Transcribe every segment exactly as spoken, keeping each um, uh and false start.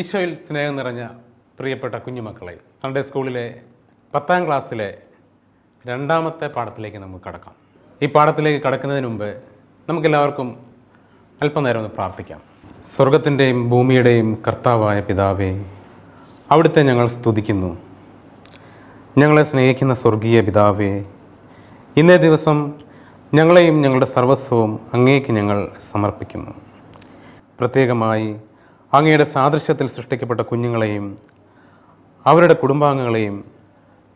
ഈശോയിൽ സ്നേഹം നിറഞ്ഞ പ്രിയപ്പെട്ട കുഞ്ഞുമക്കളെ, സൺഡേ സ്കൂളിലെ പത്താം ക്ലാസ്സിലെ രണ്ടാമത്തെ പാഠത്തിലേക്ക് നമുക്ക് കടക്കാം. ഈ പാഠത്തിലേക്ക് കടക്കുന്നതിന് മുമ്പ് നമുക്കെല്ലാവർക്കും അല്പനേരം ഒന്ന് പ്രാർത്ഥിക്കാം. സ്വർഗത്തിൻ്റെയും ഭൂമിയുടെയും കർത്താവായ പിതാവേ, അവിടുത്തെ ഞങ്ങൾ സ്തുതിക്കുന്നു. ഞങ്ങളെ സ്നേഹിക്കുന്ന സ്വർഗീയ പിതാവേ, ഇന്നേ ദിവസം ഞങ്ങളെയും ഞങ്ങളുടെ സർവസ്വവും അങ്ങേക്ക് ഞങ്ങൾ സമർപ്പിക്കുന്നു. പ്രത്യേകമായി അങ്ങയുടെ സാദൃശ്യത്തിൽ സൃഷ്ടിക്കപ്പെട്ട കുഞ്ഞുങ്ങളെയും അവരുടെ കുടുംബാംഗങ്ങളെയും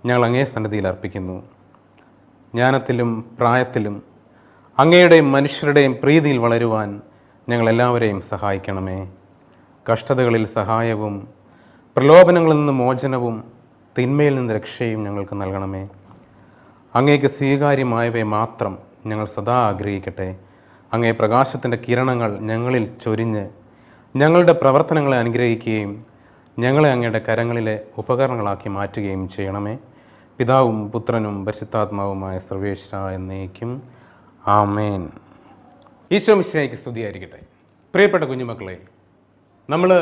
ഞങ്ങൾ അങ്ങേ സന്നിധിയിൽ അർപ്പിക്കുന്നു. ജ്ഞാനത്തിലും പ്രായത്തിലും അങ്ങയുടെയും മനുഷ്യരുടെയും പ്രീതിയിൽ വളരുവാൻ ഞങ്ങളെല്ലാവരെയും സഹായിക്കണമേ. കഷ്ടതകളിൽ സഹായവും പ്രലോഭനങ്ങളിൽ നിന്ന് മോചനവും തിന്മയിൽ നിന്ന് രക്ഷയും ഞങ്ങൾക്ക് നൽകണമേ. അങ്ങേക്ക് സ്വീകാര്യമായവയെ മാത്രം ഞങ്ങൾ സദാ ആഗ്രഹിക്കട്ടെ. അങ്ങേ പ്രകാശത്തിൻ്റെ കിരണങ്ങൾ ഞങ്ങളിൽ ചൊരിഞ്ഞ് ഞങ്ങളുടെ പ്രവർത്തനങ്ങളെ അനുഗ്രഹിക്കുകയും ഞങ്ങളെ അങ്ങയുടെ കരങ്ങളിലെ ഉപകരണങ്ങളാക്കി മാറ്റുകയും ചെയ്യണമേ. പിതാവും പുത്രനും പരിശുദ്ധാത്മാവുമായ സർവേശ്വരാ എന്നേക്കും ആമേൻ. ഈശോ മിശിഹായ്ക്ക് സ്തുതിയായിരിക്കട്ടെ. പ്രിയപ്പെട്ട കുഞ്ഞുമക്കളെ, നമ്മൾ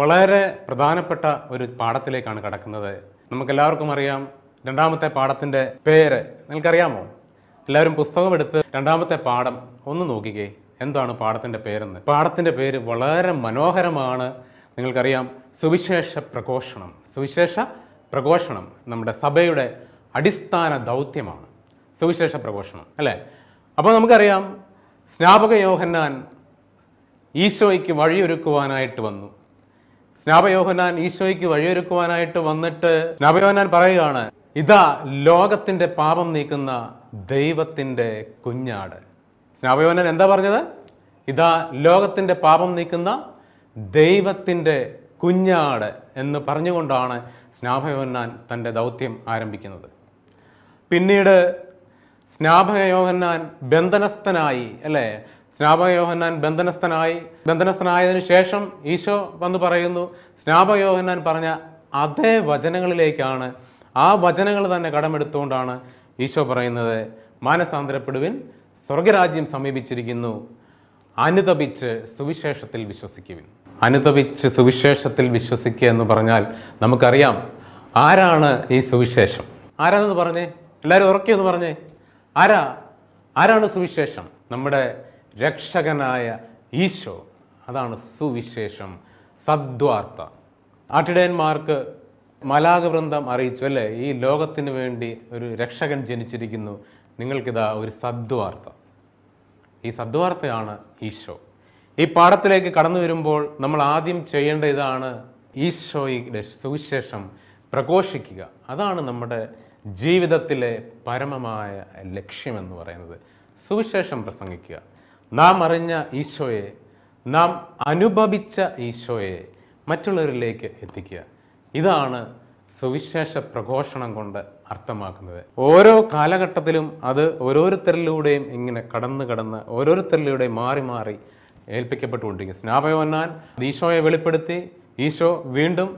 വളരെ പ്രധാനപ്പെട്ട ഒരു പാഠത്തിലേക്കാണ് കടക്കുന്നത്. നമുക്കെല്ലാവർക്കും അറിയാം രണ്ടാമത്തെ പാഠത്തിൻ്റെ പേര്. നിങ്ങൾക്കറിയാമോ? എല്ലാവരും പുസ്തകമെടുത്ത് രണ്ടാമത്തെ പാഠം ഒന്ന് നോക്കിക്കേ, എന്താണ് പാഠത്തിൻ്റെ പേരെന്ന്. പാഠത്തിൻ്റെ പേര് വളരെ മനോഹരമാണ്. നിങ്ങൾക്കറിയാം, സുവിശേഷ പ്രഘോഷണം. സുവിശേഷ പ്രഘോഷണം നമ്മുടെ സഭയുടെ അടിസ്ഥാന ദൗത്യമാണ്. സുവിശേഷ പ്രഘോഷണം അല്ലേ? അപ്പോൾ നമുക്കറിയാം, സ്നാപക യോഹന്നാൻ ഈശോയ്ക്ക് വഴിയൊരുക്കുവാനായിട്ട് വന്നു. സ്നാപക യോഹന്നാൻ ഈശോയ്ക്ക് വഴിയൊരുക്കുവാനായിട്ട് വന്നിട്ട് സ്നാപക യോഹന്നാൻ പറയുകയാണ്, ഇതാ ലോകത്തിൻ്റെ പാപം നീക്കുന്ന ദൈവത്തിൻ്റെ കുഞ്ഞാട്. സ്നാപക യോഹന്നാൻ എന്താ പറഞ്ഞത്? ഇതാ ലോകത്തിൻ്റെ പാപം നീക്കുന്ന ദൈവത്തിൻ്റെ കുഞ്ഞാട് എന്ന് പറഞ്ഞുകൊണ്ടാണ് സ്നാപക യോഹന്നാൻ തൻ്റെ ദൗത്യം ആരംഭിക്കുന്നത്. പിന്നീട് സ്നാപക യോഹന്നാൻ ബന്ധനസ്ഥനായി അല്ലേ? സ്നാപക യോഹന്നാൻ ബന്ധനസ്ഥനായി ബന്ധനസ്ഥനായതിനു ശേഷം ഈശോ വന്ന് പറയുന്നു, സ്നാപക യോഹന്നാൻ പറഞ്ഞ അതേ വചനങ്ങളിലേക്കാണ്, ആ വചനങ്ങൾ തന്നെ കടമെടുത്തുകൊണ്ടാണ് ഈശോ പറയുന്നത്, മാനസാന്തരപ്പെടുവിൻ, സ്വർഗരാജ്യം സമീപിച്ചിരിക്കുന്നു, അനുതപിച്ച് സുവിശേഷത്തിൽ വിശ്വസിക്കുവിൻ. അനുതപിച്ച് സുവിശേഷത്തിൽ വിശ്വസിക്കുക എന്ന് പറഞ്ഞാൽ നമുക്കറിയാം ആരാണ് ഈ സുവിശേഷം. ആരാണെന്ന് പറഞ്ഞേ, എല്ലാവരും ഉറക്കിയെന്ന് പറഞ്ഞേ, ആരാ ആരാണ് സുവിശേഷം? നമ്മുടെ രക്ഷകനായ ഈശോ. അതാണ് സുവിശേഷം, സദ്വാർത്ത. ആട്ടിടയന്മാർക്ക് മലാഖ വൃന്ദം അറിയിച്ചു അല്ലേ, ഈ ലോകത്തിന് വേണ്ടി ഒരു രക്ഷകൻ ജനിച്ചിരിക്കുന്നു, നിങ്ങൾക്കിതാ ഒരു സദ്വാർത്ത. ഈ സദ്വാർത്തയാണ് ഈശോ. ഈ പാഠത്തിലേക്ക് കടന്നു വരുമ്പോൾ നമ്മൾ ആദ്യം ചെയ്യേണ്ട ഇതാണ്, ഈശോയുടെ സുവിശേഷം പ്രഘോഷിക്കുക. അതാണ് നമ്മുടെ ജീവിതത്തിലെ പരമമായ ലക്ഷ്യമെന്ന് പറയുന്നത്, സുവിശേഷം പ്രസംഗിക്കുക. നാം അറിഞ്ഞ ഈശോയെ, നാം അനുഭവിച്ച ഈശോയെ മറ്റുള്ളവരിലേക്ക് എത്തിക്കുക. ഇതാണ് സുവിശേഷ പ്രഘോഷണം കൊണ്ട് അർത്ഥമാക്കുന്നത്. ഓരോ കാലഘട്ടത്തിലും അത് ഓരോരുത്തരിലൂടെയും ഇങ്ങനെ കടന്ന് കടന്ന് ഓരോരുത്തരിലൂടെയും മാറി മാറി ഏൽപ്പിക്കപ്പെട്ടുകൊണ്ടിരിക്കും. സ്നാപക യോഹന്നാൻ ഈശോയെ വെളിപ്പെടുത്തി, ഈശോ വീണ്ടും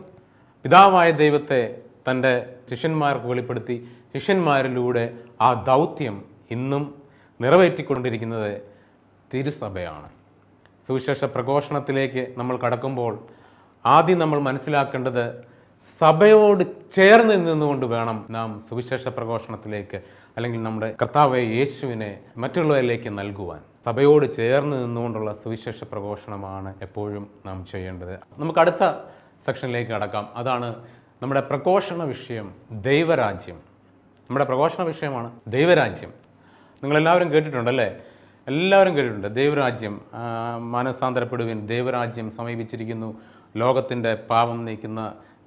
പിതാവായ ദൈവത്തെ തൻ്റെ ശിഷ്യന്മാർക്ക് വെളിപ്പെടുത്തി, ശിഷ്യന്മാരിലൂടെ ആ ദൗത്യം ഇന്നും നിറവേറ്റിക്കൊണ്ടിരിക്കുന്നത് തിരുസഭയാണ്. സുവിശേഷ പ്രഘോഷണത്തിലേക്ക് നമ്മൾ കടക്കുമ്പോൾ ആദ്യം നമ്മൾ മനസ്സിലാക്കേണ്ടത്, സഭയോട് ചേർന്ന് നിന്നുകൊണ്ട് വേണം നാം സുവിശേഷ പ്രഘോഷണത്തിലേക്ക്, അല്ലെങ്കിൽ നമ്മുടെ കർത്താവായ യേശുവിനെ മറ്റുള്ളവരിലേക്ക് നൽകുവാൻ. സഭയോട് ചേർന്ന് നിന്നുകൊണ്ടുള്ള സുവിശേഷ പ്രഘോഷണമാണ് എപ്പോഴും നാം ചെയ്യേണ്ടത്. നമുക്ക് അടുത്ത സെക്ഷനിലേക്ക് കടക്കാം. അതാണ് നമ്മുടെ പ്രഘോഷണ വിഷയം, ദൈവരാജ്യം. നമ്മുടെ പ്രഘോഷണ വിഷയമാണ് ദൈവരാജ്യം. നിങ്ങളെല്ലാവരും കേട്ടിട്ടുണ്ടല്ലേ? എല്ലാവരും കേട്ടിട്ടുണ്ട്. ദൈവരാജ്യം, മാനസാന്തരപ്പെടുവിൻ, ദൈവരാജ്യം സമീപിച്ചിരിക്കുന്നു, ലോകത്തിൻ്റെ പാപം നീക്കുന്ന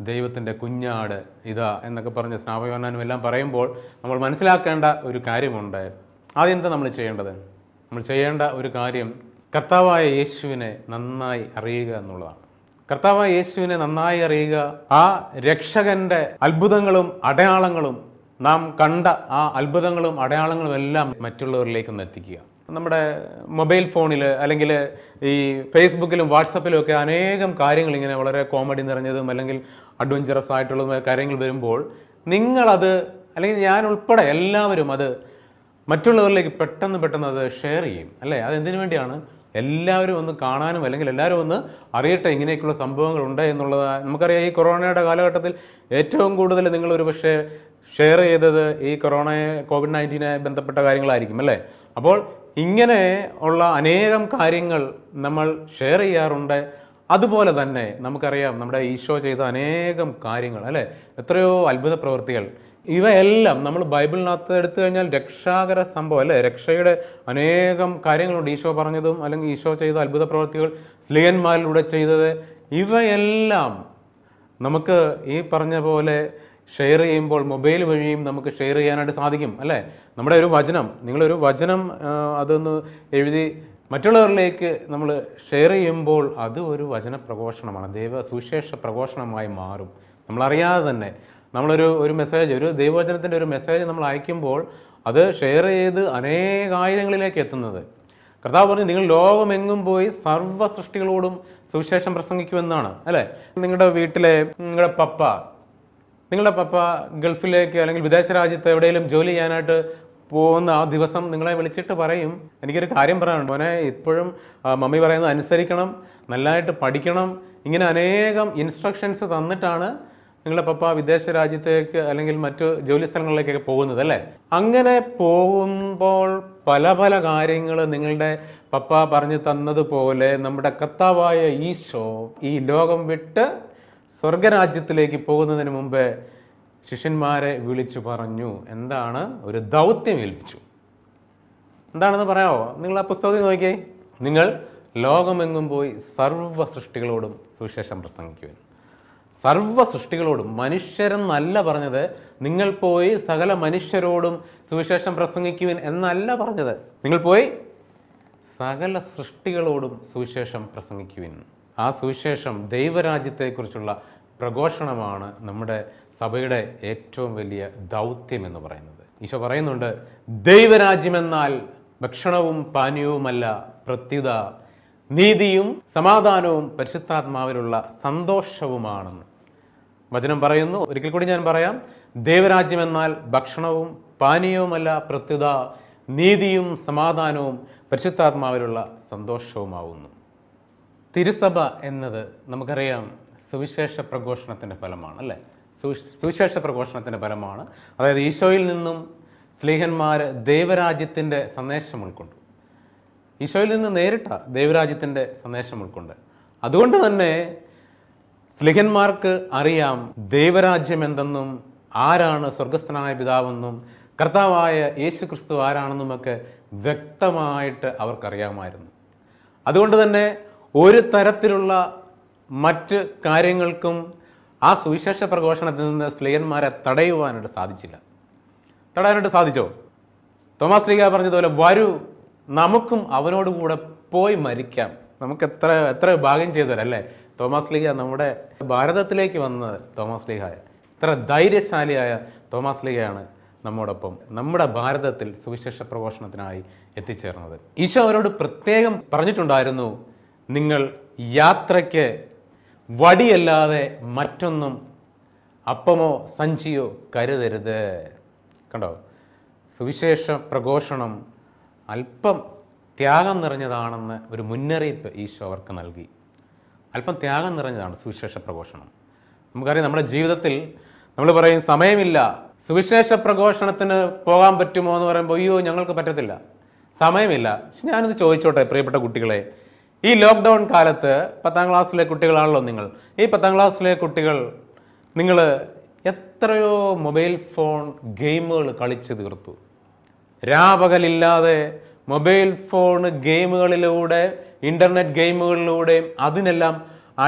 ദൈവത്തിൻ്റെ കുഞ്ഞാട് ഇതാ എന്നൊക്കെ പറഞ്ഞ് സ്നാപക യോഹന്നാനും എല്ലാം പറയുമ്പോൾ നമ്മൾ മനസ്സിലാക്കേണ്ട ഒരു കാര്യമുണ്ട്. അതെന്താ നമ്മൾ ചെയ്യേണ്ടത്? നമ്മൾ ചെയ്യേണ്ട ഒരു കാര്യം കർത്താവായ യേശുവിനെ നന്നായി അറിയുക എന്നുള്ളതാണ്. കർത്താവായ യേശുവിനെ നന്നായി അറിയുക, ആ രക്ഷകൻ്റെ അത്ഭുതങ്ങളും അടയാളങ്ങളും, നാം കണ്ട ആ അത്ഭുതങ്ങളും അടയാളങ്ങളും എല്ലാം മറ്റുള്ളവരിലേക്കൊന്ന് എത്തിക്കുക. നമ്മുടെ മൊബൈൽ ഫോണിൽ അല്ലെങ്കിൽ ഈ ഫേസ്ബുക്കിലും വാട്സപ്പിലും ഒക്കെ അനേകം കാര്യങ്ങൾ ഇങ്ങനെ വളരെ കോമഡി നിറഞ്ഞതും അല്ലെങ്കിൽ അഡ്വഞ്ചറസ് ആയിട്ടുള്ളതുമായ കാര്യങ്ങൾ വരുമ്പോൾ നിങ്ങളത്, അല്ലെങ്കിൽ ഞാൻ ഉൾപ്പെടെ എല്ലാവരും അത് മറ്റുള്ളവരിലേക്ക് പെട്ടെന്ന് പെട്ടെന്ന് അത് ഷെയർ ചെയ്യും അല്ലേ? അതെന്തിനു വേണ്ടിയാണ്? എല്ലാവരും ഒന്ന് കാണാനും അല്ലെങ്കിൽ എല്ലാവരും ഒന്ന് അറിയട്ടെ ഇങ്ങനെയൊക്കെയുള്ള സംഭവങ്ങളുണ്ട് എന്നുള്ളതാണ്. നമുക്കറിയാം ഈ കൊറോണയുടെ കാലഘട്ടത്തിൽ ഏറ്റവും കൂടുതൽ നിങ്ങളൊരു പക്ഷേ ഷെയർ ചെയ്തത് ഈ കൊറോണയെ കോവിഡ് നയൻറ്റീനെ ബന്ധപ്പെട്ട കാര്യങ്ങളായിരിക്കും അല്ലേ. അപ്പോൾ ഇങ്ങനെ ഉള്ള അനേകം കാര്യങ്ങൾ നമ്മൾ ഷെയർ ചെയ്യാറുണ്ട്. അതുപോലെ തന്നെ നമുക്കറിയാം നമ്മുടെ ഈശോ ചെയ്ത അനേകം കാര്യങ്ങൾ അല്ലേ, എത്രയോ അത്ഭുത പ്രവൃത്തികൾ. ഇവയെല്ലാം നമ്മൾ ബൈബിളിനകത്ത് എടുത്തു കഴിഞ്ഞാൽ രക്ഷാകര സംഭവം അല്ലേ, രക്ഷയുടെ അനേകം കാര്യങ്ങളുണ്ട്. ഈശോ പറഞ്ഞതും അല്ലെങ്കിൽ ഈശോ ചെയ്ത അത്ഭുത പ്രവൃത്തികൾ, സ്ലീഹന്മാരിലൂടെ ചെയ്തത്, ഇവയെല്ലാം നമുക്ക് ഈ പറഞ്ഞ പോലെ ഷെയർ ചെയ്യുമ്പോൾ മൊബൈൽ വഴിയും നമുക്ക് ഷെയർ ചെയ്യാനായിട്ട് സാധിക്കും അല്ലേ. നമ്മുടെ ഒരു വചനം, നിങ്ങളൊരു വചനം അതൊന്ന് എഴുതി മറ്റുള്ളവരിലേക്ക് നമ്മൾ ഷെയർ ചെയ്യുമ്പോൾ അത് ഒരു വചന പ്രഘോഷണമാണ്, ദൈവ സുവിശേഷ പ്രഘോഷണമായി മാറും. നമ്മളറിയാതെ തന്നെ നമ്മളൊരു ഒരു മെസ്സേജ്, ഒരു ദൈവവചനത്തിൻ്റെ ഒരു മെസ്സേജ് നമ്മൾ അയക്കുമ്പോൾ അത് ഷെയർ ചെയ്ത് അനേകായിരങ്ങളിലേക്ക് എത്തുന്നത്. കർത്താവ് പറഞ്ഞു, നിങ്ങൾ ലോകമെങ്ങും പോയി സർവ്വ സൃഷ്ടികളോടും സുവിശേഷം പ്രസംഗിക്കുമെന്നാണ് അല്ലേ. നിങ്ങളുടെ വീട്ടിലെ നിങ്ങളുടെ പപ്പ നിങ്ങളുടെ പപ്പ ഗൾഫിലേക്ക് അല്ലെങ്കിൽ വിദേശ രാജ്യത്ത് എവിടെയെങ്കിലും ജോലി ചെയ്യാനായിട്ട് പോകുന്ന ആ ദിവസം നിങ്ങളെ വിളിച്ചിട്ട് പറയും, എനിക്കൊരു കാര്യം പറയാനുണ്ട് മോനെ, ഇപ്പോഴും മമ്മി പറയുന്നത് അനുസരിക്കണം, നല്ലതായിട്ട് പഠിക്കണം, ഇങ്ങനെ അനേകം ഇൻസ്ട്രക്ഷൻസ് തന്നിട്ടാണ് നിങ്ങളുടെ പപ്പ വിദേശ രാജ്യത്തേക്ക് അല്ലെങ്കിൽ മറ്റു ജോലി സ്ഥലങ്ങളിലേക്കൊക്കെ പോകുന്നത് അല്ലേ. അങ്ങനെ പോകുമ്പോൾ പല പല കാര്യങ്ങൾ നിങ്ങളുടെ പപ്പ പറഞ്ഞു തന്നതുപോലെ നമ്മുടെ കർത്താവായ ഈശോ ഈ ലോകം വിട്ട് സ്വർഗരാജ്യത്തിലേക്ക് പോകുന്നതിന് മുമ്പേ ശിഷ്യന്മാരെ വിളിച്ചു പറഞ്ഞു, എന്താണ് ഒരു ദൗത്യം ഏൽപ്പിച്ചു. എന്താണെന്ന് പറയാമോ? നിങ്ങൾ ആ പുസ്തകത്തിൽ നോക്കിയേ, നിങ്ങൾ ലോകമെങ്ങും പോയി സർവ്വ സൃഷ്ടികളോടും സുവിശേഷം പ്രസംഗിക്കുവാൻ. സർവ്വ സൃഷ്ടികളോടും, മനുഷ്യരെന്നല്ല പറഞ്ഞത്, നിങ്ങൾ പോയി സകല മനുഷ്യരോടും സുവിശേഷം പ്രസംഗിക്കുവാൻ എന്നല്ല പറഞ്ഞത്, നിങ്ങൾ പോയി സകല സൃഷ്ടികളോടും സുവിശേഷം പ്രസംഗിക്കുവാൻ. ആ സുവിശേഷം, ദൈവരാജ്യത്തെക്കുറിച്ചുള്ള പ്രഘോഷണമാണ് നമ്മുടെ സഭയുടെ ഏറ്റവും വലിയ ദൗത്യം എന്ന് പറയുന്നത്. ഈശോ പറയുന്നുണ്ട്, ദൈവരാജ്യമെന്നാൽ ഭക്ഷണവും പാനീയവുമല്ല, പ്രത്യുത നീതിയും സമാധാനവും പരിശുദ്ധാത്മാവിലുള്ള സന്തോഷവുമാണെന്ന് വചനം പറയുന്നു. ഒരിക്കൽ കൂടി ഞാൻ പറയാം, ദൈവരാജ്യമെന്നാൽ ഭക്ഷണവും പാനീയവുമല്ല, പ്രത്യുത നീതിയും സമാധാനവും പരിശുദ്ധാത്മാവിലുള്ള സന്തോഷവുമാവുന്നു. തിരുസഭ എന്നത് നമുക്കറിയാം സുവിശേഷ പ്രഘോഷണത്തിൻ്റെ ഫലമാണ് അല്ലേ, സുവിശേഷ പ്രഘോഷണത്തിൻ്റെ ഫലമാണ്. അതായത് ഈശോയിൽ നിന്നും സ്ലീഹന്മാർ ദൈവരാജ്യത്തിൻ്റെ സന്ദേശം ഉൾക്കൊണ്ടു, ഈശോയിൽ നിന്ന് നേരിട്ട ദൈവരാജ്യത്തിൻ്റെ സന്ദേശം ഉൾക്കൊണ്ട്. അതുകൊണ്ട് തന്നെ സ്ലീഹന്മാർക്ക് അറിയാം ദൈവരാജ്യം എന്തെന്നും ആരാണ് സ്വർഗസ്ഥനായ പിതാവെന്നും കർത്താവായ യേശു ക്രിസ്തു ആരാണെന്നുമൊക്കെ വ്യക്തമായിട്ട് അവർക്കറിയാമായിരുന്നു. അതുകൊണ്ട് തന്നെ ഒരു തരത്തിലുള്ള മറ്റ് കാര്യങ്ങൾക്കും ആ സുവിശേഷ പ്രഘോഷണത്തിൽ നിന്ന് സ്ലീഹന്മാരെ തടയുവാനായിട്ട് സാധിച്ചില്ല. തടയാനായിട്ട് സാധിച്ചോ? തോമാ സ്ലീഹ പറഞ്ഞതുപോലെ, വരൂ നമുക്കും അവനോടുകൂടെ പോയി മരിക്കാം. നമുക്ക് എത്ര എത്ര ഭാഗ്യം ചെയ്തവരല്ലേ തോമാ സ്ലീഹ. നമ്മുടെ ഭാരതത്തിലേക്ക് വന്നത് തോമാ സ്ലീഹായ, ഇത്ര ധൈര്യശാലിയായ തോമാ സ്ലീഹയാണ് നമ്മോടൊപ്പം നമ്മുടെ ഭാരതത്തിൽ സുവിശേഷ പ്രഘോഷണത്തിനായി എത്തിച്ചേർന്നത്. ഈശോ അവരോട് പ്രത്യേകം പറഞ്ഞിട്ടുണ്ടായിരുന്നു, നിങ്ങൾ യാത്രയ്ക്ക് വടിയല്ലാതെ മറ്റൊന്നും അപ്പമോ സഞ്ചിയോ കരുതരുത്. കണ്ടോ, സുവിശേഷ പ്രഘോഷണം അല്പം ത്യാഗം നിറഞ്ഞതാണെന്ന് ഒരു മുന്നറിയിപ്പ് ഈശോ അവർക്ക് നൽകി. അല്പം ത്യാഗം നിറഞ്ഞതാണ് സുവിശേഷ പ്രഘോഷണം. നമുക്കറിയാം നമ്മുടെ ജീവിതത്തിൽ നമ്മൾ പറയും സമയമില്ല, സുവിശേഷ പ്രഘോഷണത്തിന് പോകാൻ പറ്റുമോ എന്ന് പറയുമ്പോൾ അയ്യോ ഞങ്ങൾക്ക് പറ്റത്തില്ല, സമയമില്ല. പക്ഷെ ഞാനിത് ചോദിച്ചോട്ടെ പ്രിയപ്പെട്ട കുട്ടികളെ, ഈ ലോക്ക്ഡൗൺ കാലത്ത് പത്താം ക്ലാസ്സിലെ കുട്ടികളാണല്ലോ നിങ്ങൾ. ഈ പത്താം ക്ലാസ്സിലെ കുട്ടികൾ നിങ്ങൾ എത്രയോ മൊബൈൽ ഫോൺ ഗെയിമുകൾ കളിച്ച് തീർത്തു. രാപകലില്ലാതെ മൊബൈൽ ഫോൺ ഗെയിമുകളിലൂടെ, ഇൻ്റർനെറ്റ് ഗെയിമുകളിലൂടെയും അതിനെല്ലാം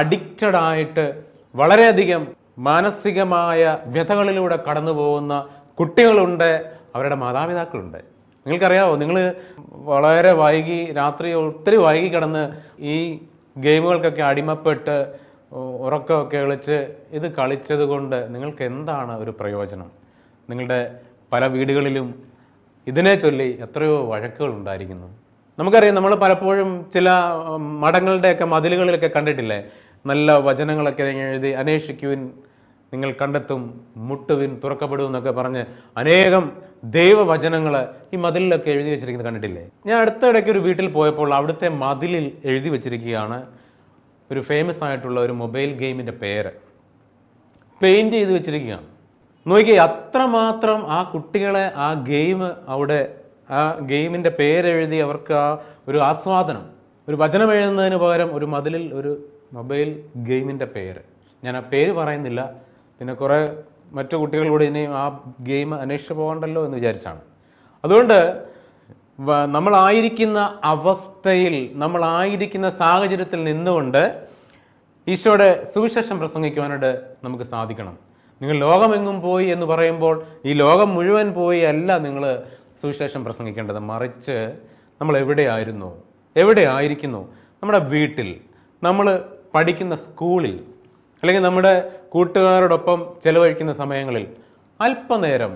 അഡിക്റ്റഡായിട്ട് വളരെയധികം മാനസികമായ വ്യഥകളിലൂടെ കടന്നു പോകുന്ന കുട്ടികളുണ്ട്, അവരുടെ മാതാപിതാക്കളുണ്ട്. നിങ്ങൾക്കറിയാമോ, നിങ്ങൾ വളരെ വൈകി, രാത്രി ഒത്തിരി വൈകി കിടന്ന് ഈ ഗെയിമുകൾക്കൊക്കെ അടിമപ്പെട്ട് ഉറക്കമൊക്കെ കളിച്ച് ഇത് കളിച്ചത് കൊണ്ട് നിങ്ങൾക്ക് എന്താണ് ഒരു പ്രയോജനം? നിങ്ങളുടെ പല വീടുകളിലും ഇതിനെ ചൊല്ലി എത്രയോ വഴക്കുകൾ ഉണ്ടായിരിക്കുന്നു. നമുക്കറിയാം, നമ്മൾ പലപ്പോഴും ചില മഠങ്ങളുടെയൊക്കെ മതിലുകളിലൊക്കെ കണ്ടിട്ടില്ലേ, നല്ല വചനങ്ങളൊക്കെ എഴുതി, അന്വേഷിക്കുവിൻ നിങ്ങൾ കണ്ടെത്തും, മുട്ടുവിൻ തുറക്കപ്പെടും എന്നൊക്കെ പറഞ്ഞ് അനേകം ദൈവവചനങ്ങൾ ഈ മതിലിലൊക്കെ എഴുതി വെച്ചിരിക്കുന്നത് കണ്ടിട്ടില്ലേ? ഞാൻ അടുത്തിടയ്ക്ക് ഒരു വീട്ടിൽ പോയപ്പോൾ അവിടുത്തെ മതിലിൽ എഴുതി വെച്ചിരിക്കുകയാണ് ഒരു ഫേമസ് ആയിട്ടുള്ള ഒരു മൊബൈൽ ഗെയിമിൻ്റെ പേര്. പെയിൻറ്റ് ചെയ്ത് വെച്ചിരിക്കുകയാണ്. നോക്കി അത്രമാത്രം ആ കുട്ടികളെ ആ ഗെയിം അവിടെ ആ ഗെയിമിൻ്റെ പേരെഴുതി അവർക്ക് ആ ഒരു ആസ്വാദനം. ഒരു വചനം എഴുതുന്നതിന് പകരം ഒരു മതിലിൽ ഒരു മൊബൈൽ ഗെയിമിൻ്റെ പേര്. ഞാൻ ആ പേര് പറയുന്നില്ല, പിന്നെ കുറേ മറ്റു കുട്ടികളോട് ഇനിയും ആ ഗെയിം അന്വേഷിച്ച് പോകണ്ടല്ലോ എന്ന് വിചാരിച്ചാണ്. അതുകൊണ്ട് നമ്മളായിരിക്കുന്ന അവസ്ഥയിൽ, നമ്മളായിരിക്കുന്ന സാഹചര്യത്തിൽ നിന്നുകൊണ്ട് ഈശോയുടെ സുവിശേഷം പ്രസംഗിക്കുവാനായിട്ട് നമുക്ക് സാധിക്കണം. നിങ്ങൾ ലോകമെങ്ങും പോയി എന്ന് പറയുമ്പോൾ ഈ ലോകം മുഴുവൻ പോയി അല്ല നിങ്ങൾ സുവിശേഷം പ്രസംഗിക്കേണ്ടത്. മറിച്ച് നമ്മൾ എവിടെയായിരുന്നു, എവിടെ ആയിരിക്കുന്നു? നമ്മുടെ വീട്ടിൽ, നമ്മൾ പഠിക്കുന്ന സ്കൂളിൽ, അല്ലെങ്കിൽ നമ്മുടെ കൂട്ടുകാരോടൊപ്പം ചെലവഴിക്കുന്ന സമയങ്ങളിൽ അല്പനേരം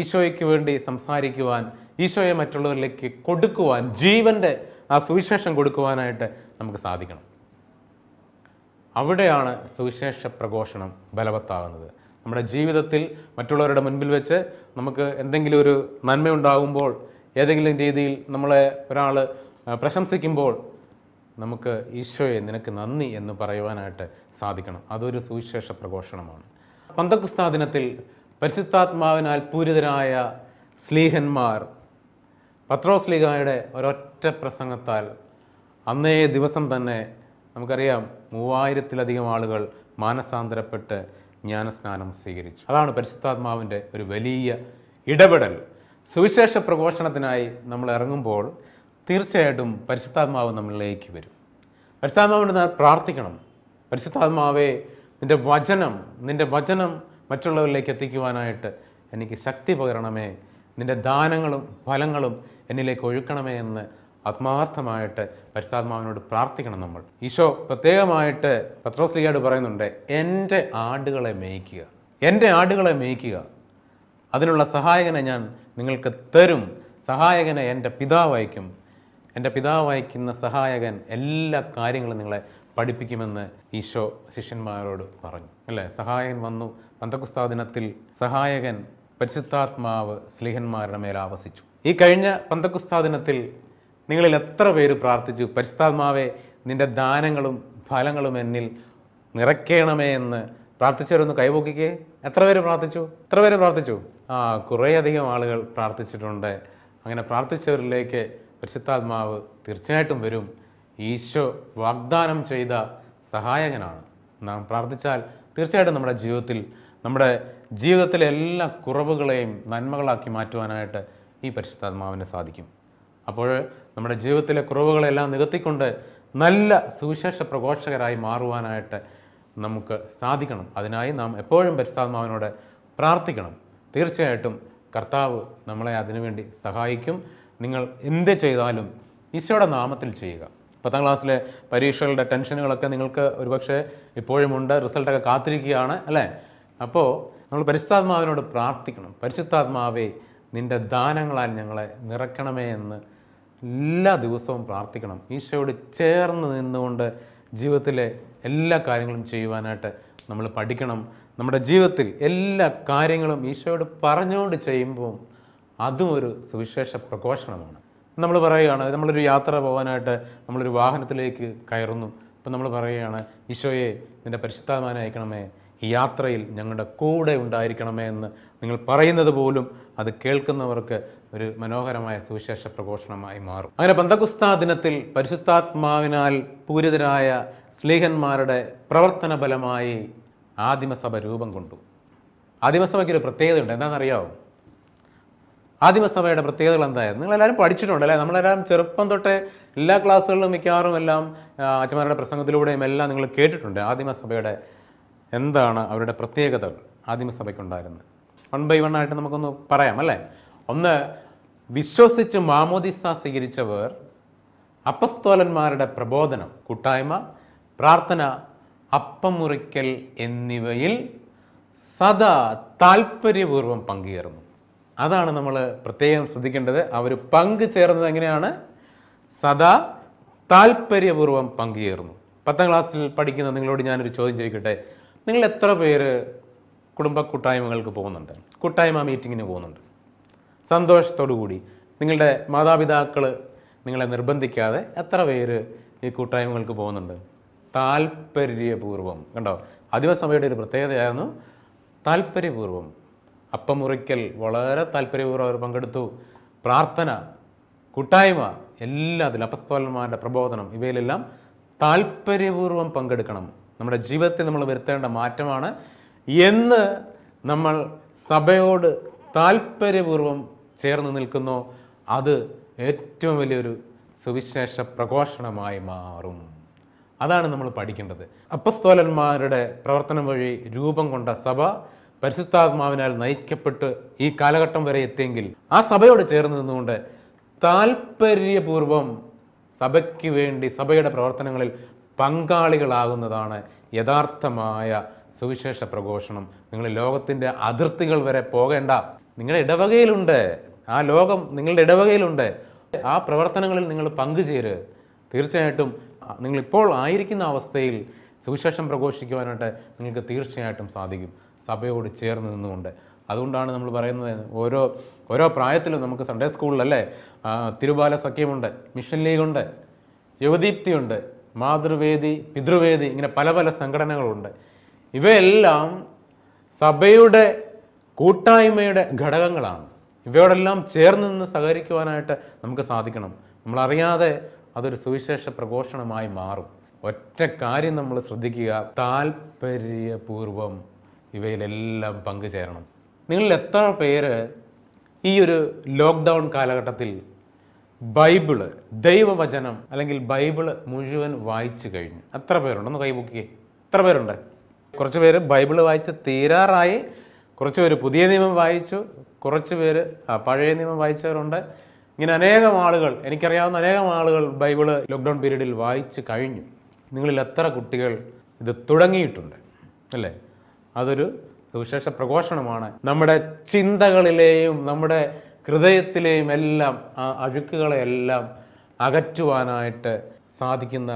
ഈശോയ്ക്ക് വേണ്ടി സംസാരിക്കുവാൻ, ഈശോയെ മറ്റുള്ളവരിലേക്ക് കൊടുക്കുവാൻ, ജീവൻ്റെ ആ സുവിശേഷം കൊടുക്കുവാനായിട്ട് നമുക്ക് സാധിക്കണം. അവിടെയാണ് സുവിശേഷ പ്രഘോഷണം ബലവത്താകുന്നത്. നമ്മുടെ ജീവിതത്തിൽ മറ്റുള്ളവരുടെ മുൻപിൽ വെച്ച് നമുക്ക് എന്തെങ്കിലും ഒരു നന്മയുണ്ടാകുമ്പോൾ, ഏതെങ്കിലും രീതിയിൽ നമ്മളെ ഒരാൾ പ്രശംസിക്കുമ്പോൾ നമുക്ക് ഈശോയെ നിനക്ക് നന്ദി എന്ന് പറയുവാനായിട്ട് സാധിക്കണം. അതൊരു സുവിശേഷ പ്രഘോഷണമാണ്. പന്തക്കുസ്താ ദിനത്തിൽ പരിശുദ്ധാത്മാവിനാൽ പൂരിതരായ സ്ലീഹന്മാർ പത്രോസ് ലീഗായുടെ ഒരൊറ്റ പ്രസംഗത്താൽ അന്നേ ദിവസം തന്നെ നമുക്കറിയാം മൂവായിരത്തിലധികം ആളുകൾ മാനസാന്തരപ്പെട്ട് ജ്ഞാനസ്നാനം സ്വീകരിച്ചു. അതാണ് പരിശുദ്ധാത്മാവിൻ്റെ ഒരു വലിയ ഇടപെടൽ. സുവിശേഷ പ്രഘോഷണത്തിനായി നമ്മൾ ഇറങ്ങുമ്പോൾ തീർച്ചയായിട്ടും പരിശുദ്ധാത്മാവ് നമ്മളിലേക്ക് വരും. പരിശുദ്ധാത്മാവിന് നാം പ്രാർത്ഥിക്കണം. പരിശുദ്ധാത്മാവേ, നിൻ്റെ വചനം നിൻ്റെ വചനം മറ്റുള്ളവരിലേക്ക് എത്തിക്കുവാനായിട്ട് എനിക്ക് ശക്തി പകരണമേ, നിൻ്റെ ദാനങ്ങളും ഫലങ്ങളും എന്നിലേക്ക് ഒഴുക്കണമേ എന്ന് ആത്മാർത്ഥമായിട്ട് പരിശുദ്ധാത്മാവിനോട് പ്രാർത്ഥിക്കണം. നമ്മൾ ഈശോ പ്രത്യേകമായിട്ട് പത്രോസ് ലീഗയോട് പറയുന്നുണ്ട്, എൻ്റെ ആടുകളെ മേയ്ക്കുക, എൻ്റെ ആടുകളെ മേയ്ക്കുക, അതിനുള്ള സഹായകനെ ഞാൻ നിങ്ങൾക്ക് തരും, സഹായകനെ എൻ്റെ പിതാവ് അയക്കും, എൻ്റെ പിതാവ് അയക്കുന്ന സഹായകൻ എല്ലാ കാര്യങ്ങളും നിങ്ങളെ പഠിപ്പിക്കുമെന്ന് ഈശോ ശിഷ്യന്മാരോട് പറഞ്ഞു, അല്ലേ? സഹായകൻ വന്നു. പന്തക്കുസ്താ ദിനത്തിൽ സഹായകൻ പരിശുദ്ധാത്മാവ് സ്ലീഹന്മാരുടെ മേൽ ആവസിച്ചു. ഈ കഴിഞ്ഞ പന്തക്കുസ്താ ദിനത്തിൽ നിങ്ങളിൽ എത്ര പേര് പ്രാർത്ഥിച്ചു, പരിശുദ്ധാത്മാവെ നിൻ്റെ ദാനങ്ങളും ഫലങ്ങളും എന്നിൽ നിറയ്ക്കണമേ എന്ന് പ്രാർത്ഥിച്ചവരൊന്ന് കൈപൊക്കിക്കേ. എത്ര പേര് പ്രാർത്ഥിച്ചു? എത്ര പേര് പ്രാർത്ഥിച്ചു? ആ, കുറേയധികം ആളുകൾ പ്രാർത്ഥിച്ചിട്ടുണ്ട്. അങ്ങനെ പ്രാർത്ഥിച്ചവരിലേക്ക് പരിശുദ്ധാത്മാവ് തീർച്ചയായിട്ടും വരും. ഈശോ വാഗ്ദാനം ചെയ്ത സഹായകനാണ്. നാം പ്രാർത്ഥിച്ചാൽ തീർച്ചയായിട്ടും നമ്മുടെ ജീവിതത്തിൽ, നമ്മുടെ ജീവിതത്തിലെ എല്ലാ കുറവുകളെയും നന്മകളാക്കി മാറ്റുവാനായിട്ട് ഈ പരിശുദ്ധാത്മാവിന് സാധിക്കും. അപ്പോൾ നമ്മുടെ ജീവിതത്തിലെ കുറവുകളെല്ലാം നികത്തിക്കൊണ്ട് നല്ല സുവിശേഷ പ്രഘോഷകരായി മാറുവാനായിട്ട് നമുക്ക് സാധിക്കണം. അതിനായി നാം എപ്പോഴും പരിശുദ്ധാത്മാവിനോട് പ്രാർത്ഥിക്കണം. തീർച്ചയായിട്ടും കർത്താവ് നമ്മളെ അതിനുവേണ്ടി സഹായിക്കും. നിങ്ങൾ എന്ത് ചെയ്താലും ഈശോയുടെ നാമത്തിൽ ചെയ്യുക. പത്താം ക്ലാസ്സിലെ പരീക്ഷകളുടെ ടെൻഷനുകളൊക്കെ നിങ്ങൾക്ക് ഒരുപക്ഷെ ഇപ്പോഴുമുണ്ട്, റിസൾട്ടൊക്കെ കാത്തിരിക്കുകയാണ്, അല്ലേ? അപ്പോൾ നമ്മൾ പരിശുദ്ധാത്മാവിനോട് പ്രാർത്ഥിക്കണം. പരിശുദ്ധാത്മാവേ, നിൻ്റെ ദാനങ്ങളാൽ ഞങ്ങളെ നിറയ്ക്കണമേ എന്ന് എല്ലാ ദിവസവും പ്രാർത്ഥിക്കണം. ഈശോയോട് ചേർന്ന് നിന്നുകൊണ്ട് ജീവിതത്തിലെ എല്ലാ കാര്യങ്ങളും ചെയ്യുവാനായിട്ട് നമ്മൾ പഠിക്കണം. നമ്മുടെ ജീവിതത്തിൽ എല്ലാ കാര്യങ്ങളും ഈശോയോട് പറഞ്ഞുകൊണ്ട് ചെയ്യുമ്പോൾ അതും ഒരു സുവിശേഷ പ്രഘോഷണമാണ്. നമ്മൾ പറയുകയാണ്, നമ്മളൊരു യാത്ര പോകാനായിട്ട് നമ്മളൊരു വാഹനത്തിലേക്ക് കയറുന്നു. അപ്പം നമ്മൾ പറയുകയാണ്, ഈശോയെ നിൻ്റെ പരിശുദ്ധാത്മാവിനെ അയക്കണമേ, ഈ യാത്രയിൽ ഞങ്ങളുടെ കൂടെ ഉണ്ടായിരിക്കണമേ എന്ന് നിങ്ങൾ പറയുന്നത് പോലും അത് കേൾക്കുന്നവർക്ക് ഒരു മനോഹരമായ സുവിശേഷ പ്രഘോഷണമായി മാറും. അങ്ങനെ പന്തക്കുസ്താ ദിനത്തിൽ പരിശുദ്ധാത്മാവിനാൽ പൂരിതരായ സ്ലീഹന്മാരുടെ പ്രവർത്തന ബലമായി ആദിമസഭ രൂപം കൊണ്ടു. ആദിമസഭയ്ക്കൊരു പ്രത്യേകതയുണ്ട്, എന്താണെന്നറിയാമോ? ആദിമസഭയുടെ പ്രത്യേകതകൾ എന്തായിരുന്നു? നിങ്ങളെല്ലാവരും പഠിച്ചിട്ടുണ്ട്, അല്ലേ? നമ്മളെല്ലാം ചെറുപ്പം തൊട്ടേ എല്ലാ ക്ലാസ്സുകളിലും മിക്കവാറും എല്ലാം അച്ഛന്മാരുടെ പ്രസംഗത്തിലൂടെയും എല്ലാം നിങ്ങൾ കേട്ടിട്ടുണ്ട്. ആദിമസഭയുടെ എന്താണ് അവരുടെ പ്രത്യേകതകൾ ആദിമസഭയ്ക്കുണ്ടായിരുന്നത്? വൺ ബൈ വൺ ആയിട്ട് നമുക്കൊന്ന് പറയാം, അല്ലേ? ഒന്ന്, വിശ്വസിച്ച് മാമോദിസ സ്വീകരിച്ചവർ അപ്പസ്തോലന്മാരുടെ പ്രബോധനം, കൂട്ടായ്മ, പ്രാർത്ഥന, അപ്പം മുറിക്കൽ എന്നിവയിൽ സദാ താല്പര്യപൂർവ്വം പങ്കുചേർന്നു. അതാണ് നമ്മൾ പ്രത്യേകം ശ്രദ്ധിക്കേണ്ടത്. അവർ പങ്കു ചേർന്നത് എങ്ങനെയാണ്? സദാ താല്പര്യപൂർവ്വം പങ്കുചേർന്നു. പത്താം ക്ലാസ്സിൽ പഠിക്കുന്ന നിങ്ങളോട് ഞാനൊരു ചോദ്യം ചോദിക്കട്ടെ, നിങ്ങൾ എത്ര പേര് കുടുംബ കൂട്ടായ്മകൾക്ക് പോകുന്നുണ്ട്, കൂട്ടായ്മ മീറ്റിങ്ങിന് പോകുന്നുണ്ട്. സന്തോഷത്തോടു കൂടി നിങ്ങളുടെ മാതാപിതാക്കൾ നിങ്ങളെ നിർബന്ധിക്കാതെ എത്ര പേര് ഈ കൂട്ടായ്മകൾക്ക് പോകുന്നുണ്ട്? താല്പര്യപൂർവ്വം. കണ്ടോ, ആദിവാസഭയുടെ ഒരു പ്രത്യേകതയായിരുന്നു താല്പര്യപൂർവ്വം. അപ്പം മുറിക്കൽ വളരെ താല്പര്യപൂർവ്വം അവർ പങ്കെടുത്തു. പ്രാർത്ഥന, കൂട്ടായ്മ, എല്ലാത്തിലും അപ്പസ്തോലന്മാരുടെ പ്രബോധനം, ഇവയിലെല്ലാം താല്പര്യപൂർവ്വം പങ്കെടുക്കണം. നമ്മുടെ ജീവിതത്തിൽ നമ്മൾ വരുത്തേണ്ട മാറ്റമാണ് എന്ന് നമ്മൾ സഭയോട് താല്പര്യപൂർവ്വം ചേർന്ന് നിൽക്കുന്നു. അത് ഏറ്റവും വലിയൊരു സുവിശേഷ പ്രഘോഷണമായി മാറും. അതാണ് നമ്മൾ പഠിക്കേണ്ടത്. അപ്പസ്തോലന്മാരുടെ പ്രവർത്തനം വഴി രൂപം കൊണ്ട സഭ പരിശുദ്ധാത്മാവിനാൽ നയിക്കപ്പെട്ട് ഈ കാലഘട്ടം വരെ എത്തിയെങ്കിൽ ആ സഭയോട് ചേർന്ന് നിന്നുകൊണ്ട് താല്പര്യപൂർവ്വം സഭയ്ക്ക് വേണ്ടി സഭയുടെ പ്രവർത്തനങ്ങളിൽ പങ്കാളികളാകുന്നതാണ് യഥാർത്ഥമായ സുവിശേഷ പ്രഘോഷണം. നിങ്ങൾ ലോകത്തിൻ്റെ അതിർത്തികൾ വരെ പോകേണ്ട, നിങ്ങളുടെ ഇടവകയിലുണ്ട്, ആ ലോകം നിങ്ങളുടെ ഇടവകയിലുണ്ട്, ആ പ്രവർത്തനങ്ങളിൽ നിങ്ങൾ പങ്കുചേര്. തീർച്ചയായിട്ടും നിങ്ങളിപ്പോൾ ആയിരിക്കുന്ന അവസ്ഥയിൽ സുവിശേഷം പ്രഘോഷിക്കുവാനായിട്ട് നിങ്ങൾക്ക് തീർച്ചയായിട്ടും സാധിക്കും സഭയോട് ചേർന്ന് നിന്നുകൊണ്ട്. അതുകൊണ്ടാണ് നമ്മൾ പറയുന്നത്, ഓരോ ഓരോ പ്രായത്തിലും നമുക്ക് സൺഡേ സ്കൂളിലല്ലേ തിരുബാല സഖ്യമുണ്ട്, മിഷൻ ലീഗുണ്ട്, യുവദീപ്തിയുണ്ട്, മാതൃവേദി, പിതൃവേദി, ഇങ്ങനെ പല പല സംഘടനകളുണ്ട്. ഇവയെല്ലാം സഭയുടെ കൂട്ടായ്മയുടെ ഘടകങ്ങളാണ്. ഇവയോടെല്ലാം ചേർന്ന് നിന്ന് സഹകരിക്കുവാനായിട്ട് നമുക്ക് സാധിക്കണം. നമ്മളറിയാതെ അതൊരു സുവിശേഷ പ്രഘോഷണമായി മാറും. ഒറ്റ കാര്യം നമ്മൾ ശ്രദ്ധിക്കുക, താല്പര്യപൂർവ്വം ഇവയിലെല്ലാം പങ്കുചേരണം. നിങ്ങളിൽ എത്ര പേര് ഈ ഒരു ലോക്ക്ഡൗൺ കാലഘട്ടത്തിൽ ബൈബിള്, ദൈവവചനം അല്ലെങ്കിൽ ബൈബിള് മുഴുവൻ വായിച്ചു കഴിഞ്ഞു? എത്ര പേരുണ്ടെന്ന് കൈപൊക്കിയേ. എത്ര പേരുണ്ട്? കുറച്ച് പേര് ബൈബിള് വായിച്ച് തീരാറായി, കുറച്ച് പേര് പുതിയ നിയമം വായിച്ചു, കുറച്ച് പേര് പഴയ നിയമം വായിച്ചവരുണ്ട്. ഇങ്ങനെ അനേകം ആളുകൾ, എനിക്കറിയാവുന്ന അനേകം ആളുകൾ ബൈബിള് ലോക്ക്ഡൗൺ പീരീഡിൽ വായിച്ചു കഴിഞ്ഞു. നിങ്ങളിൽ എത്ര കുട്ടികൾ ഇത് തുടങ്ങിയിട്ടുണ്ട്? അല്ലേ, അതൊരു സുവിശേഷ പ്രഘോഷണമാണ്. നമ്മുടെ ചിന്തകളിലെയും നമ്മുടെ ഹൃദയത്തിലെയും എല്ലാം ആ അഴുക്കുകളെയെല്ലാം അകറ്റുവാനായിട്ട് സാധിക്കുന്ന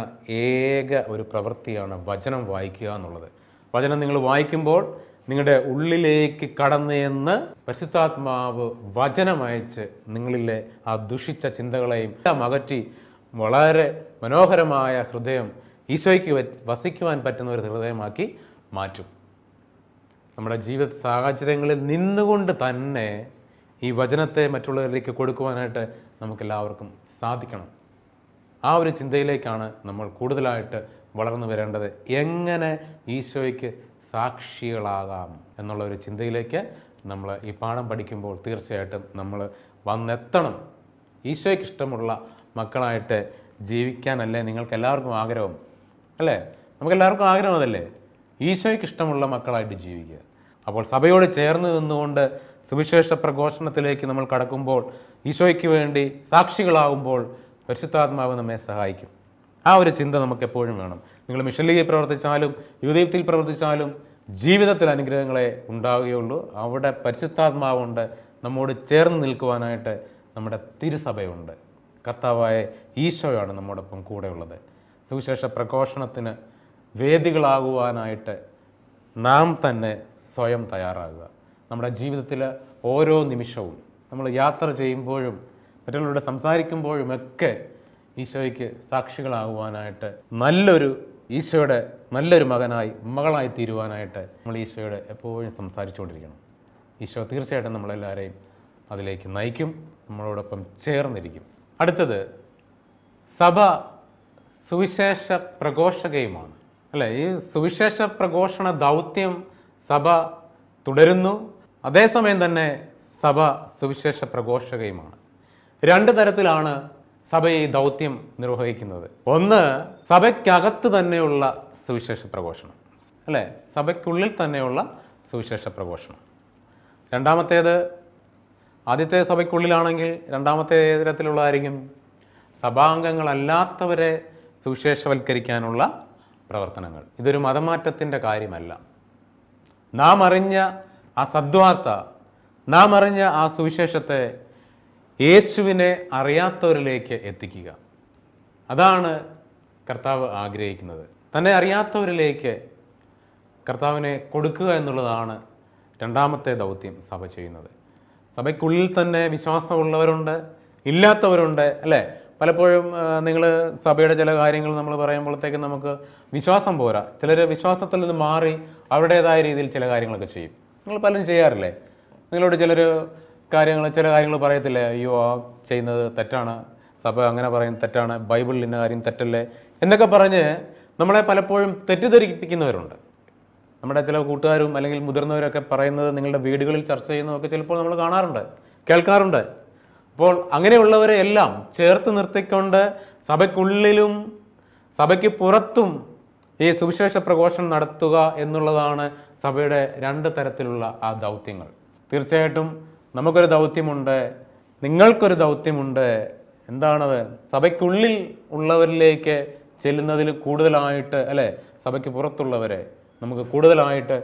ഏക ഒരു പ്രവൃത്തിയാണ് വചനം വായിക്കുക എന്നുള്ളത്. വചനം നിങ്ങൾ വായിക്കുമ്പോൾ നിങ്ങളുടെ ഉള്ളിലേക്ക് കടന്നെന്ന് പരിശുദ്ധാത്മാവ് വചനമയച്ച് നിങ്ങളിലെ ആ ദുഷിച്ച ചിന്തകളെയും എല്ലാം അകറ്റി വളരെ മനോഹരമായ ഹൃദയം ഈശോയ്ക്ക് വസിക്കുവാൻ പറ്റുന്ന ഒരു ഹൃദയമാക്കി മാറ്റും. നമ്മുടെ ജീവിത സാഹചര്യങ്ങളിൽ നിന്നുകൊണ്ട് തന്നെ ഈ വചനത്തെ മറ്റുള്ളവരിലേക്ക് കൊടുക്കുവാനായിട്ട് നമുക്കെല്ലാവർക്കും സാധിക്കണം. ആ ഒരു ചിന്തയിലേക്കാണ് നമ്മൾ കൂടുതലായിട്ട് വളർന്നു വരേണ്ടത്. എങ്ങനെ ഈശോയ്ക്ക് സാക്ഷികളാകാം എന്നുള്ള ഒരു ചിന്തയിലേക്ക് നമ്മൾ ഈ പാഠം പഠിക്കുമ്പോൾ തീർച്ചയായിട്ടും നമ്മൾ വന്നെത്തണം. ഈശോയ്ക്ക് ഇഷ്ടമുള്ള മക്കളായിട്ട് ജീവിക്കാനല്ലേ നിങ്ങൾക്കെല്ലാവർക്കും ആഗ്രഹം? അല്ലേ, നമുക്കെല്ലാവർക്കും ആഗ്രഹം അതല്ലേ, ഈശോയ്ക്ക് ഇഷ്ടമുള്ള മക്കളായിട്ട് ജീവിക്കുക. അപ്പോൾ സഭയോട് ചേർന്ന് നിന്നുകൊണ്ട് സുവിശേഷ പ്രഘോഷണത്തിലേക്ക് നമ്മൾ കടക്കുമ്പോൾ, ഈശോയ്ക്ക് വേണ്ടി സാക്ഷികളാകുമ്പോൾ പരിശുദ്ധാത്മാവ് നമ്മെ സഹായിക്കും. ആ ഒരു ചിന്ത നമുക്ക് എപ്പോഴും വേണം. നിങ്ങൾ മിഷൻ ലീഗിൽ പ്രവർത്തിച്ചാലും യുവദീപ്തിയിൽ പ്രവർത്തിച്ചാലും ജീവിതത്തിൽ അനുഗ്രഹങ്ങളെ ഉണ്ടാവുകയുള്ളൂ. അവിടെ പരിശുദ്ധാത്മാവുണ്ട്, നമ്മോട് ചേർന്ന് നിൽക്കുവാനായിട്ട് നമ്മുടെ തിരുസഭയുണ്ട്, കർത്താവായ ഈശോയാണ് നമ്മോടൊപ്പം കൂടെയുള്ളത്. സുവിശേഷ പ്രഘോഷണത്തിന് വേദികളാകുവാനായിട്ട് നാം തന്നെ സ്വയം തയ്യാറാകുക. നമ്മുടെ ജീവിതത്തിലെ ഓരോ നിമിഷവും നമ്മൾ യാത്ര ചെയ്യുമ്പോഴും മറ്റുള്ളവരോട് സംസാരിക്കുമ്പോഴും ഒക്കെ ഈശോയ്ക്ക് സാക്ഷികളാകുവാനായിട്ട്, നല്ലൊരു ഈശോയുടെ നല്ലൊരു മകനായി മകളായി തീരുവാനായിട്ട് നമ്മൾ ഈശോയുടെ എപ്പോഴും സംസാരിച്ചുകൊണ്ടിരിക്കണം. ഈശോ തീർച്ചയായിട്ടും നമ്മളെല്ലാവരെയും അതിലേക്ക് നയിക്കും, നമ്മളോടൊപ്പം ചേർന്നിരിക്കും. അടുത്തത്, സഭ സുവിശേഷ പ്രഘോഷകയുമാണ്. അല്ലേ, ഈ സുവിശേഷ പ്രഘോഷണ ദൗത്യം സഭ തുടരുന്നു, അതേസമയം തന്നെ സഭ സുവിശേഷ പ്രഘോഷകയുമാണ്. രണ്ട് തരത്തിലാണ് സഭ ഈ ദൗത്യം നിർവഹിക്കുന്നത്. ഒന്ന്, സഭയ്ക്കകത്ത് തന്നെയുള്ള സുവിശേഷ പ്രഘോഷണം, അല്ലേ, സഭയ്ക്കുള്ളിൽ തന്നെയുള്ള സുവിശേഷ പ്രഘോഷണം. രണ്ടാമത്തേത്, ആദ്യത്തെ സഭയ്ക്കുള്ളിലാണെങ്കിൽ രണ്ടാമത്തെ തരത്തിലുള്ളതായിരിക്കും സഭാംഗങ്ങളല്ലാത്തവരെ സുവിശേഷവൽക്കരിക്കാനുള്ള പ്രവർത്തനങ്ങൾ. ഇതൊരു മതമാറ്റത്തിൻ്റെ കാര്യമല്ല. നാം അറിഞ്ഞ ആ സദ്വാർത്ത, നാം അറിഞ്ഞ ആ സുവിശേഷത്തെ യേശുവിനെ അറിയാത്തവരിലേക്ക് എത്തിക്കുക. അതാണ് കർത്താവ് ആഗ്രഹിക്കുന്നത്. തന്നെ അറിയാത്തവരിലേക്ക് കർത്താവിനെ കൊടുക്കുക എന്നുള്ളതാണ് രണ്ടാമത്തെ ദൗത്യം സഭ ചെയ്യുന്നത്. സഭയ്ക്കുള്ളിൽ തന്നെ വിശ്വാസമുള്ളവരുണ്ട്, ഇല്ലാത്തവരുണ്ട്, അല്ലേ? പലപ്പോഴും നിങ്ങൾ സഭയുടെ ചില കാര്യങ്ങൾ നമ്മൾ പറയുമ്പോഴത്തേക്കും നമുക്ക് വിശ്വാസം പോരാ. ചിലർ വിശ്വാസത്തിൽ നിന്ന് മാറി അവരുടേതായ രീതിയിൽ ചില കാര്യങ്ങളൊക്കെ ചെയ്യും. നിങ്ങൾ പലരും ചെയ്യാറില്ലേ? നിങ്ങളോട് ചിലർ കാര്യങ്ങൾ ചില കാര്യങ്ങൾ പറയത്തില്ലേ? അയ്യോ, ആ ചെയ്യുന്നത് തെറ്റാണ്, സഭ അങ്ങനെ പറയുന്നത് തെറ്റാണ്, ബൈബിളിൽ ഇന്ന കാര്യം തെറ്റല്ലേ എന്നൊക്കെ പറഞ്ഞ് നമ്മളെ പലപ്പോഴും തെറ്റിദ്ധരിപ്പിക്കുന്നവരുണ്ട്. നമ്മുടെ ചില കൂട്ടുകാരും അല്ലെങ്കിൽ മുതിർന്നവരൊക്കെ പറയുന്നത് നിങ്ങളുടെ വീടുകളിൽ ചർച്ച ചെയ്യുന്നതൊക്കെ ചിലപ്പോൾ നമ്മൾ കാണാറുണ്ട്, കേൾക്കാറുണ്ട്. അപ്പോൾ അങ്ങനെയുള്ളവരെ എല്ലാം ചേർത്ത് നിർത്തിക്കൊണ്ട് സഭയ്ക്കുള്ളിലും സഭയ്ക്ക് പുറത്തും ഈ സുവിശേഷ പ്രഘോഷണം നടത്തുക എന്നുള്ളതാണ് സഭയുടെ രണ്ട് തരത്തിലുള്ള ആ ദൗത്യങ്ങൾ. തീർച്ചയായിട്ടും നമുക്കൊരു ദൗത്യമുണ്ട്, നിങ്ങൾക്കൊരു ദൗത്യമുണ്ട്. എന്താണത്? സഭയ്ക്കുള്ളിൽ ഉള്ളവരിലേക്ക് ചെല്ലുന്നതിൽ കൂടുതലായിട്ട്, അല്ലേ, സഭയ്ക്ക് പുറത്തുള്ളവരെ നമുക്ക് കൂടുതലായിട്ട്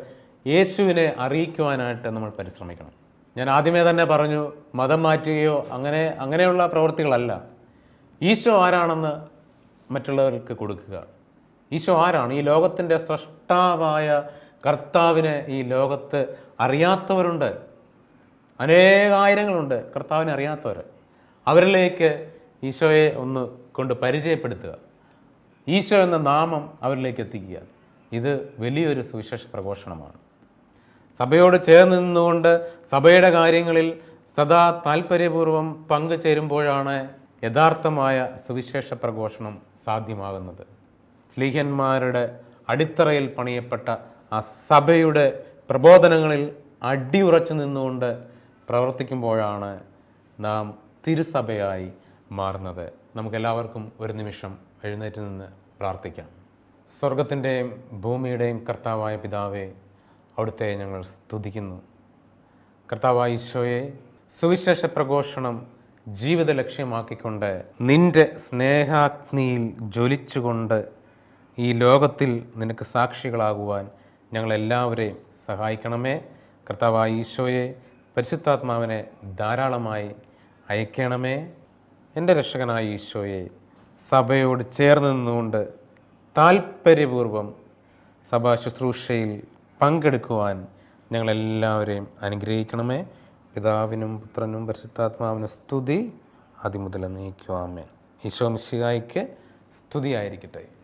യേശുവിനെ അറിയിക്കുവാനായിട്ട് നമ്മൾ പരിശ്രമിക്കണം. ഞാൻ ആദ്യമേ തന്നെ പറഞ്ഞു, മതം മാറ്റുകയോ അങ്ങനെ അങ്ങനെയുള്ള പ്രവൃത്തികളല്ല. ഈശോ ആരാണെന്ന് മറ്റുള്ളവർക്ക് കൊടുക്കുക. ഈശോ ആരാണ്? ഈ ലോകത്തിൻ്റെ സ്രഷ്ടാവായ കർത്താവിനെ ഈ ലോകത്ത് അറിയാത്തവരുണ്ട്, അനേകായിരങ്ങളുണ്ട് കർത്താവിനെ അറിയാത്തവർ. അവരിലേക്ക് ഈശോയെ ഒന്ന് കൊണ്ട് പരിചയപ്പെടുത്തുക, ഈശോ എന്ന നാമം അവരിലേക്ക് എത്തിക്കുക. ഇത് വലിയൊരു സുവിശേഷ പ്രഘോഷണമാണ്. സഭയോട് ചേർന്ന് നിന്നുകൊണ്ട് സഭയുടെ കാര്യങ്ങളിൽ സദാ താൽപ്പര്യപൂർവ്വം പങ്കുചേരുമ്പോഴാണ് യഥാർത്ഥമായ സുവിശേഷ പ്രഘോഷണം സാധ്യമാകുന്നത്. സ്ലീഹന്മാരുടെ അടിത്തറയിൽ പണിയപ്പെട്ട ആ സഭയുടെ പ്രബോധനങ്ങളിൽ അടിയുറച്ചു നിന്നുകൊണ്ട് പ്രവർത്തിക്കുമ്പോഴാണ് നാം തിരുസഭയായി മാറുന്നത്. നമുക്കെല്ലാവർക്കും ഒരു നിമിഷം എഴുന്നേറ്റ് നിന്ന് പ്രാർത്ഥിക്കാം. സ്വർഗത്തിൻ്റെയും ഭൂമിയുടെയും കർത്താവായ പിതാവേ, അവിടുത്തെ ഞങ്ങൾ സ്തുതിക്കുന്നു. കർത്താവായ ഈശോയെ, സുവിശേഷ പ്രഘോഷണം ജീവിത ലക്ഷ്യമാക്കിക്കൊണ്ട് നിൻ്റെ സ്നേഹാഗ്നിയിൽ ജ്വലിച്ചുകൊണ്ട് ഈ ലോകത്തിൽ നിനക്ക് സാക്ഷികളാകുവാൻ ഞങ്ങളെല്ലാവരെയും സഹായിക്കണമേ. കർത്താവായ ഈശോയെ, പരിശുദ്ധാത്മാവിനെ ധാരാളമായി അയക്കണമേ. എൻ്റെ രക്ഷകനായ ഈശോയെ, സഭയോട് ചേർന്ന് നിന്നുകൊണ്ട് താൽപ്പര്യപൂർവ്വം സഭാ ശുശ്രൂഷയിൽ പങ്കെടുക്കുവാൻ ഞങ്ങളെല്ലാവരെയും അനുഗ്രഹിക്കണമേ. പിതാവിനും പുത്രനും പരിശുദ്ധാത്മാവിനും സ്തുതി, അതിമുതൽ നീക്കുവാമേ. ഈശോ മിശിഹായ്ക്ക് സ്തുതിയായിരിക്കട്ടെ.